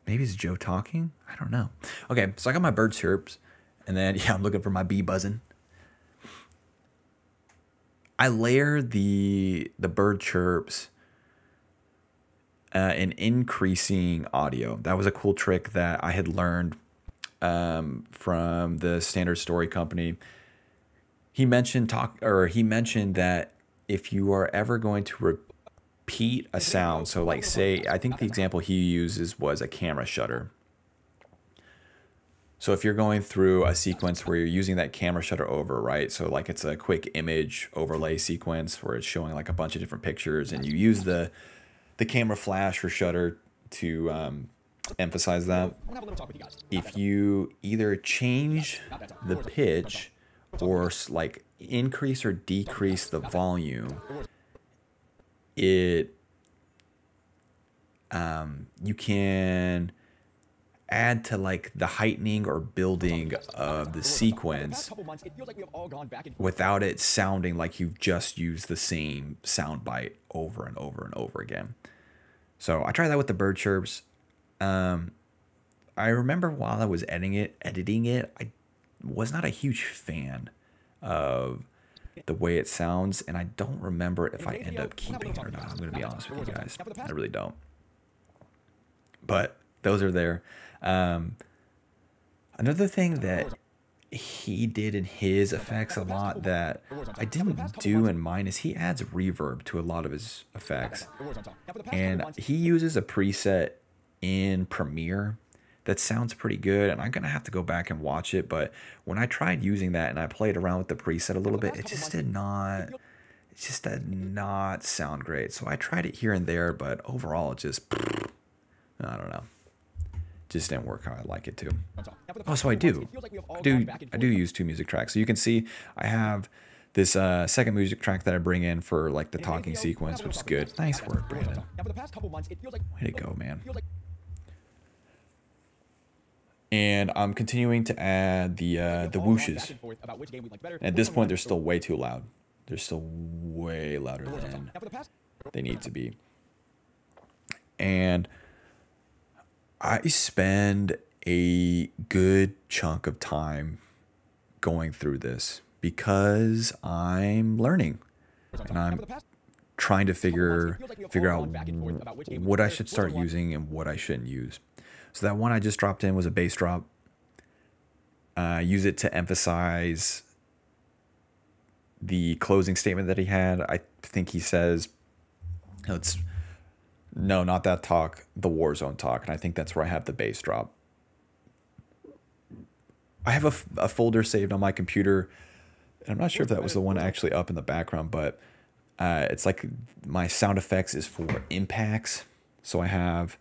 Maybe it's Joe talking? I don't know. Okay, so I got my bird chirps. And then, yeah, I'm looking for my bee buzzing. I layer the bird chirps and increasing audio. That was a cool trick that I had learned from the Standard Story Company. He mentioned that if you are ever going to repeat a sound, so like say, I think the example he uses was a camera shutter. So if you're going through a sequence where you're using that camera shutter over, right? So like it's a quick image overlay sequence where it's showing like a bunch of different pictures, and you use the camera flash or shutter to emphasize that. If you either change the pitch or like increase or decrease the volume, it you can add to like the heightening or building of the sequence without it sounding like you've just used the same sound bite over and over and over again. So I tried that with the bird chirps. I remember while I was editing it, I was not a huge fan of the way it sounds, and I don't remember if I end up keeping it or not. I'm going to be honest with you guys. I really don't. But those are there. Another thing that he did in his effects a lot that I didn't do in mine is he adds reverb to a lot of his effects. And he uses a preset in Premiere that sounds pretty good, and I'm gonna have to go back and watch it. But when I tried using that and I played around with the preset a little bit, it just did not sound great. So I tried it here and there, but overall it just, I don't know, just didn't work how I like it to. Oh, so I do use two music tracks. So you can see I have this second music track that I bring in for like the talking sequence, which is good. Nice work, Brandon. Way to go, man. And I'm continuing to add the whooshes. At this point, they're still way too loud. They're still way louder than they need to be. And I spend a good chunk of time going through this because I'm learning and I'm trying to figure out what I should start using and what I shouldn't use. So that one I just dropped in was a bass drop. Use it to emphasize the closing statement that he had. I think he says, no, not that talk, the Warzone talk. And I think that's where I have the bass drop. I have a folder saved on my computer. And I'm not sure if that was the one actually up in the background, but it's like my sound effects is for impacts. So I have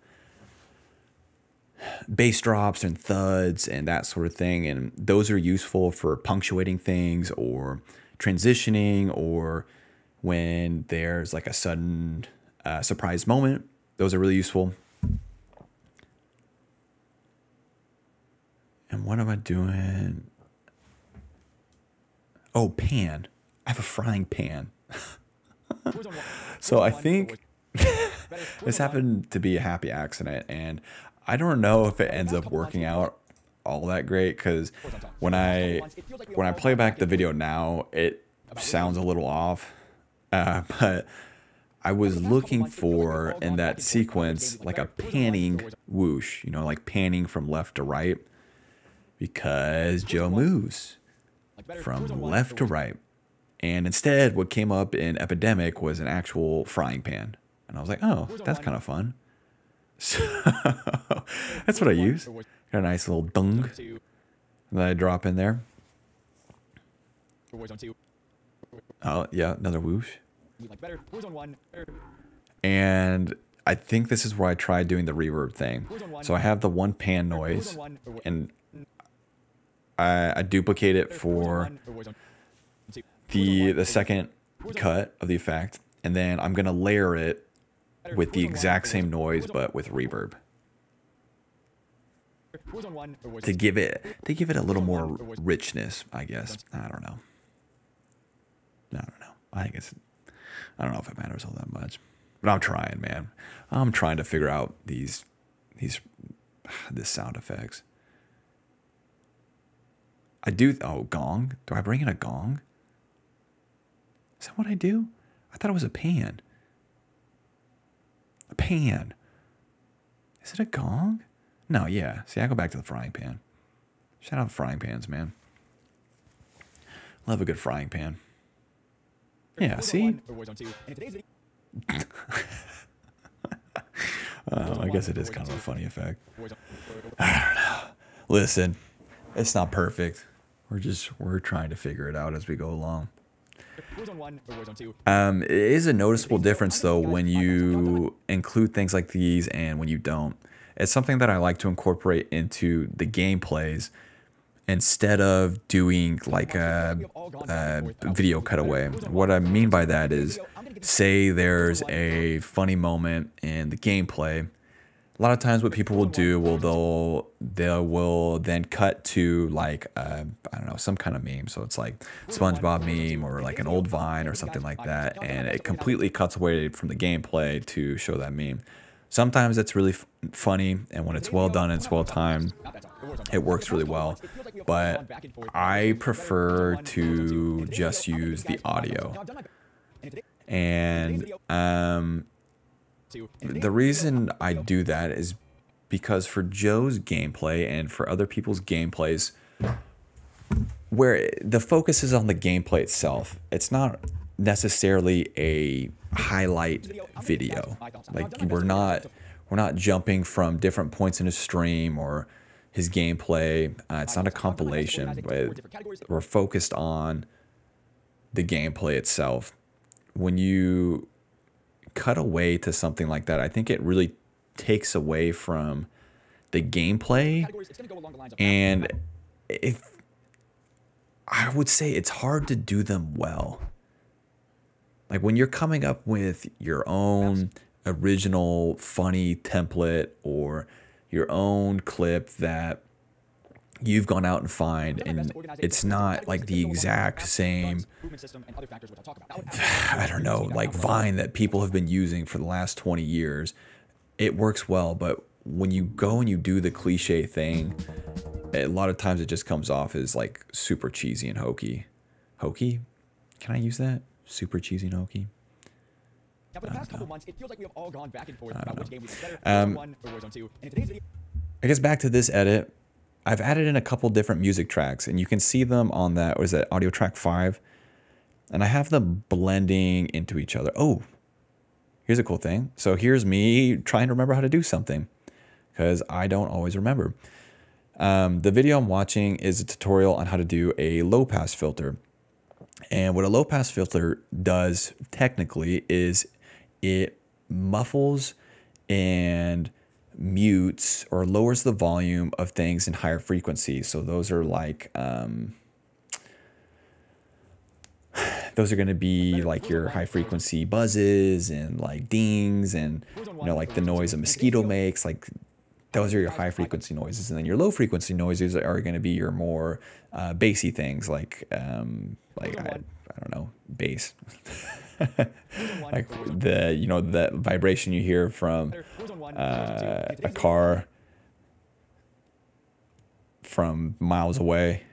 bass drops and thuds and that sort of thing, and those are useful for punctuating things or transitioning, or when there's like a sudden surprise moment. Those are really useful. And what am I doing? Oh, pan. I have a frying pan. So I think this happened to be a happy accident, and I don't know if it ends up working out all that great, because when I play back the video now, it sounds a little off. But I was looking for, in that sequence, like a panning whoosh, you know, like panning from left to right, because Joe moves from left to right. And instead, what came up in Epidemic was an actual frying pan. And I was like, oh, that's kind of fun. So that's what I use. Got a nice little dung that I drop in there. Oh, yeah, another whoosh. And I think this is where I tried doing the reverb thing. So I have the one pan noise, and I duplicate it for the second cut of the effect, and then I'm going to layer it with the exact same noise but with reverb to give it a little more richness, I guess. I don't know. I think it's, I don't know if it matters all that much, but I'm trying, man. I'm trying to figure out this sound effects. I do. Oh, gong. Do I bring in a gong? Is that what I do? I thought it was a pan. A pan. Is it a gong? No, yeah. See, I go back to the frying pan. Shout out frying pans, man. Love a good frying pan. Yeah, see? I guess it is kind of a funny effect. I don't know. Listen, it's not perfect. We're trying to figure it out as we go along. It is a noticeable difference, though, when you include things like these and when you don't. It's something that I like to incorporate into the gameplays instead of doing like a video cutaway. What I mean by that is, say there's a funny moment in the gameplay. A lot of times what people will do will they will then cut to like I don't know, some kind of meme. So it's like SpongeBob meme or like an old Vine or something like that, and it completely cuts away from the gameplay to show that meme. Sometimes it's really funny, and when it's well done and it's well timed, it works really well. But I prefer to just use the audio. And the reason I do that is because for Joe's gameplay and for other people's gameplays, where the focus is on the gameplay itself, it's not necessarily a highlight video. Like we're not jumping from different points in his stream or his gameplay. It's not a compilation, but we're focused on the gameplay itself. When you cut away to something like that, I think it really takes away from the gameplay, and if I would say it's hard to do them well. Like when you're coming up with your own original funny template or your own clip that you've gone out and find, and it's not like the exact same, I don't know, like Vine that people have been using for the last 20 years, it works well. But when you go and you do the cliche thing, a lot of times it just comes off as like super cheesy and hokey. Hokey? Can I use that? Super cheesy and hokey? Now, for the past couple months, it feels like we have all gone back and forth about which game was better, Warzone 1 or Warzone 2. And in today's video, I guess back to this edit, I've added in a couple different music tracks, and you can see them on that, what is that, audio track 5? And I have them blending into each other. Oh, here's a cool thing. So here's me trying to remember how to do something, because I don't always remember. The video I'm watching is a tutorial on how to do a low-pass filter. And what a low-pass filter does technically is it muffles and mutes or lowers the volume of things in higher frequencies. So those are like those are going to be like your high frequency buzzes and like dings, and you know, like the noise a mosquito makes. Like those are your high frequency noises, and then your low frequency noises are going to be your more bassy things, like I don't know, bass. Like the, you know, that vibration you hear from a car from miles away,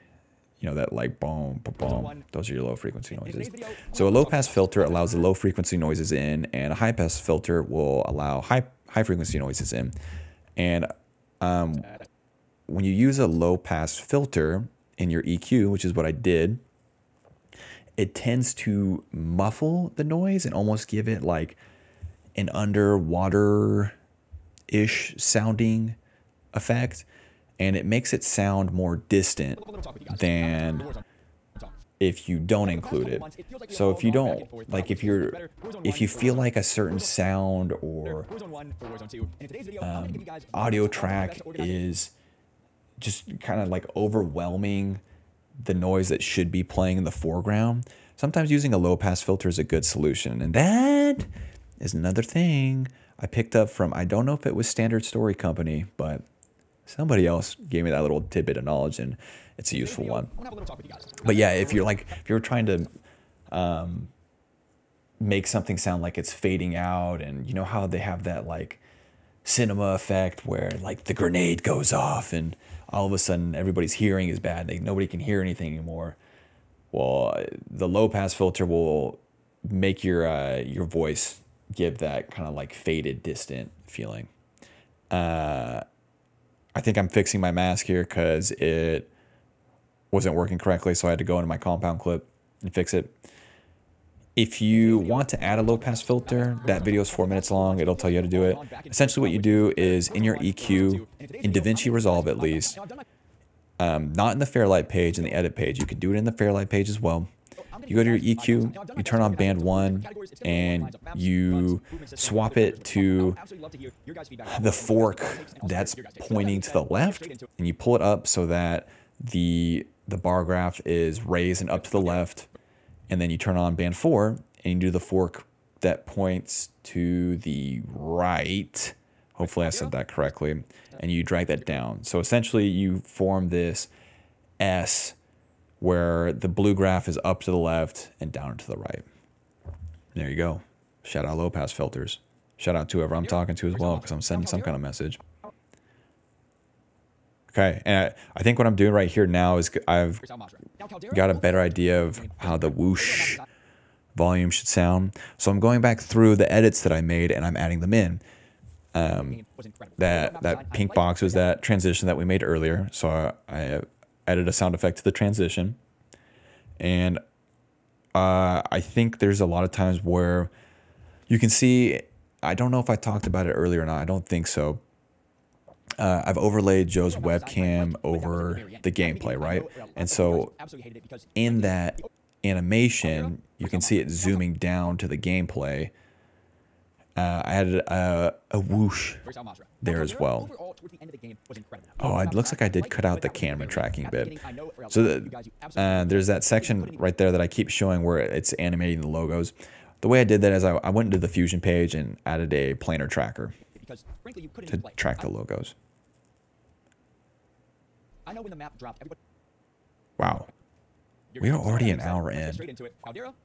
you know, that like boom, boom, boom. Those are your low frequency noises. So a low pass filter allows the low frequency noises in, and a high pass filter will allow high frequency noises in. And when you use a low pass filter in your EQ, which is what I did, it tends to muffle the noise and almost give it like an underwater-ish sounding effect. And it makes it sound more distant than if you don't include it. So if you don't, like if you feel like a certain sound or audio track is just kind of like overwhelming the noise that should be playing in the foreground, sometimes using a low pass filter is a good solution. And that is another thing I picked up from, I don't know if it was Standard Story Company, but somebody else gave me that little tidbit of knowledge, and it's a useful one. But yeah, if you're trying to make something sound like it's fading out, and you know how they have that like cinema effect where like the grenade goes off and all of a sudden everybody's hearing is bad, like nobody can hear anything anymore. Well, the low pass filter will make your voice give that kind of like faded, distant feeling. I think I'm fixing my mask here because it wasn't working correctly, so I had to go into my compound clip and fix it. If you want to add a low pass filter, that video is 4 minutes long. It'll tell you how to do it. Essentially what you do is in your EQ, in DaVinci Resolve at least, not in the Fairlight page, in the edit page. You can do it in the Fairlight page as well. you go to your EQ, you turn on band 1, and you swap it to the fork that's pointing to the left, and you pull it up so that the bar graph is raised and up to the left, and then you turn on band 4, and you do the fork that points to the right. Hopefully I said that correctly. And you drag that down. So essentially you form this S where the blue graph is up to the left and down to the right. There you go. Shout out low pass filters. Shout out to whoever I'm talking to as well, because I'm sending some kind of message. Okay, and I think what I'm doing right here now is I've got a better idea of how the whoosh volume should sound. So I'm going back through the edits that I made and I'm adding them in. That pink box was that transition that we made earlier. So I added a sound effect to the transition. And I think there's a lot of times where you can see, I don't know if I talked about it earlier or not. I don't think so. I've overlaid Joe's webcam over the gameplay, right? And so in that animation, you can see it zooming down to the gameplay. I added a whoosh there as well. Oh, it looks like I did cut out the camera tracking bit. So there's that section right there that I keep showing where it's animating the logos. The way I did that is I went into the Fusion page and added a planar tracker to track the logos. Wow. We are already an hour in.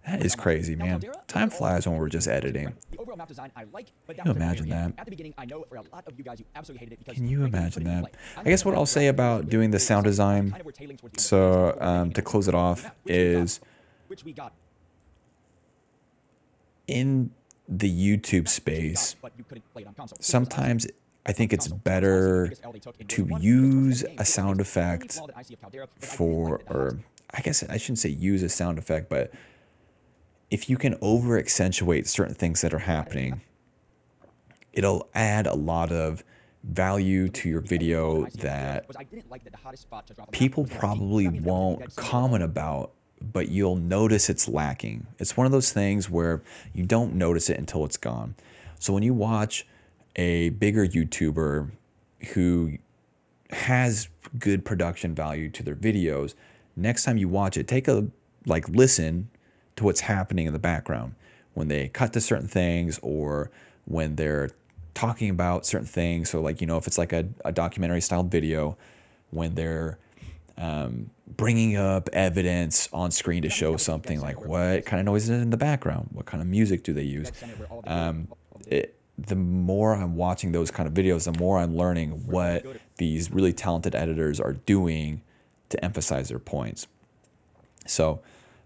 That is crazy, man. Time flies when we're just editing. Can you imagine that? Can you imagine that? I guess what I'll say about doing the sound design, so to close it off, is in the YouTube space, sometimes I think it's better to use a sound effect for, or I guess I shouldn't say use a sound effect, but if you can over accentuate certain things that are happening, it'll add a lot of value to your video that people probably won't comment about, but you'll notice it's lacking. It's one of those things where you don't notice it until it's gone. So when you watch a bigger YouTuber who has good production value to their videos, next time you watch it, take a listen to what's happening in the background when they cut to certain things or when they're talking about certain things. So like, you know, if it's like a documentary style video, when they're bringing up evidence on screen to show something, like what kind of noise is in the background? What kind of music do they use? The more I'm watching those kind of videos, the more I'm learning what these really talented editors are doing to emphasize their points. So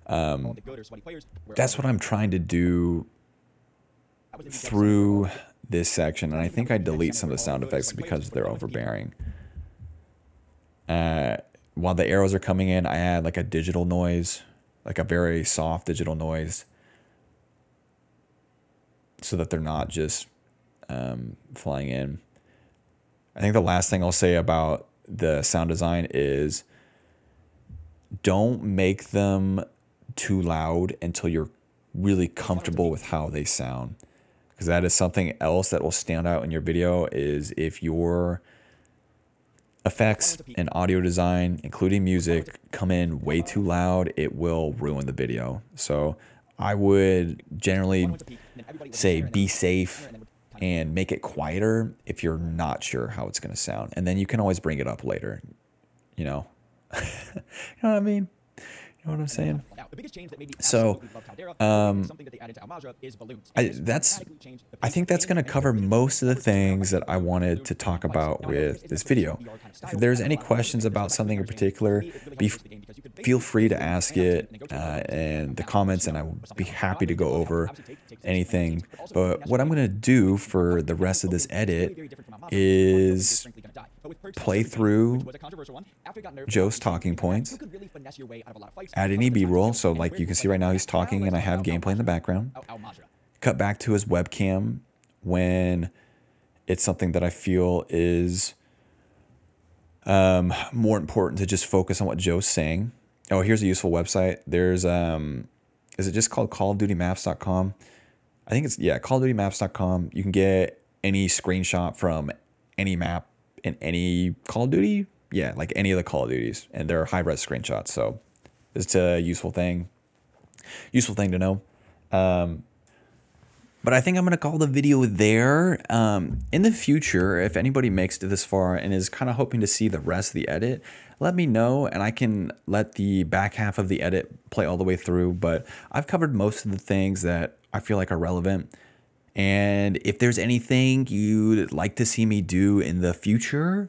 that's what I'm trying to do through this section. And I think I delete some of the sound effects because they're overbearing. While the arrows are coming in, I add like a digital noise, like a very soft digital noise, so that they're not just flying in. I think the last thing I'll say about the sound design is don't make them too loud until you're really comfortable with how they sound, because that is something else that will stand out in your video, is if your effects and audio design, including music, come in way too loud, it will ruin the video. So I would generally say be safe and make it quieter if you're not sure how it's going to sound. And then you can always bring it up later, you know. You know what I mean? You know what I'm saying? So I think that's going to cover most of the things that I wanted to talk about with this video. If there's any questions about something in particular, feel free to ask it in the comments, and I will be happy to go over anything. But what I'm going to do for the rest of this edit is play through Joe's talking points, add any B-roll. So like you can see right now, he's talking and I have gameplay in the background. Cut back to his webcam when it's something that I feel is more important to just focus on what Joe's saying. Oh, here's a useful website. There's Is it just called CallofDutyMaps.com? I think it's, yeah, CallofDutyMaps.com. You can get any screenshot from any map in any Call of Duty. Yeah, like any of the Call of Duties. And they're high-res screenshots, so it's a useful thing. Useful thing to know. But I think I'm going to call the video there. In the future, if anybody makes it this far and is kind of hoping to see the rest of the edit, let me know and I can let the back half of the edit play all the way through. But I've covered most of the things that I feel like are relevant. And if there's anything you'd like to see me do in the future,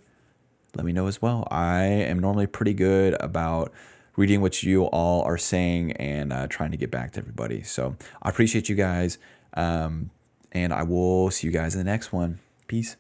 let me know as well. I am normally pretty good about reading what you all are saying and trying to get back to everybody. So I appreciate you guys. And I will see you guys in the next one. Peace.